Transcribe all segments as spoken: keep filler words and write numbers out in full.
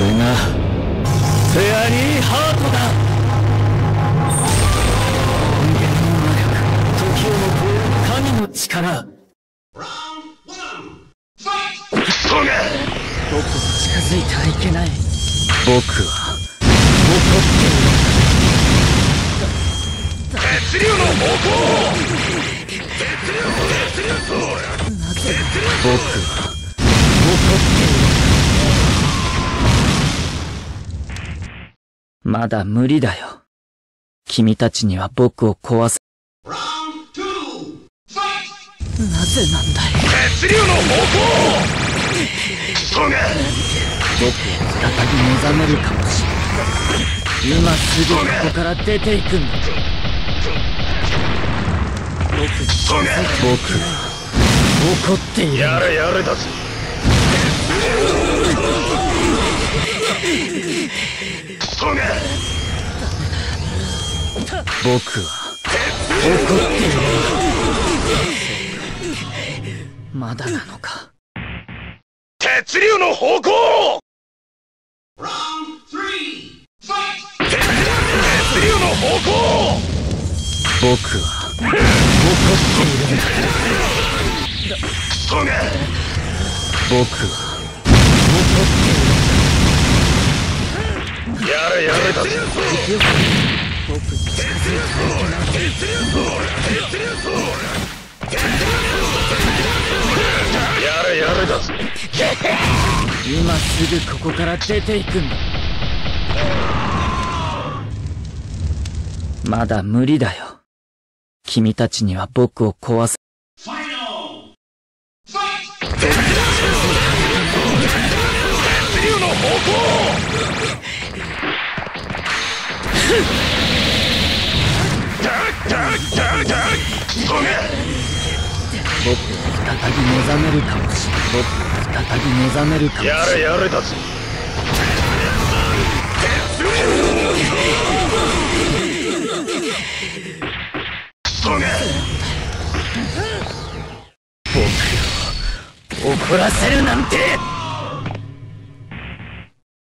れがフェアリーハートだ。人間の魔力、時をも超える神の力。僕は近づいてはいけない。僕は怒っている。絶龍の猛攻法。絶龍、絶龍、僕は怒っている。まだ無理だよ。君たちには僕を壊せ。なぜなんだい。絶龍の猛攻法。僕を再び目覚めるかもしれない。今すぐここから出ていくんだ。僕は怒っている。やれやれだぜ。僕は怒っている。まだなのか。鉄流の方向。鉄流の方向。僕は怒っている。僕は怒っている。やれやれだ。僕に近づいてはいけない。やれやれだぜ。今すぐここから出ていくんだ。まだ無理だよ。君たちには僕を壊せ。鉄流の方向。僕は再び目覚めるかもしれない。僕は再び目覚めるかもしれない。やれやれだぜ。僕を怒らせるなんて。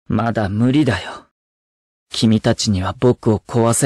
まだ無理だよ。君たちには僕を壊せ。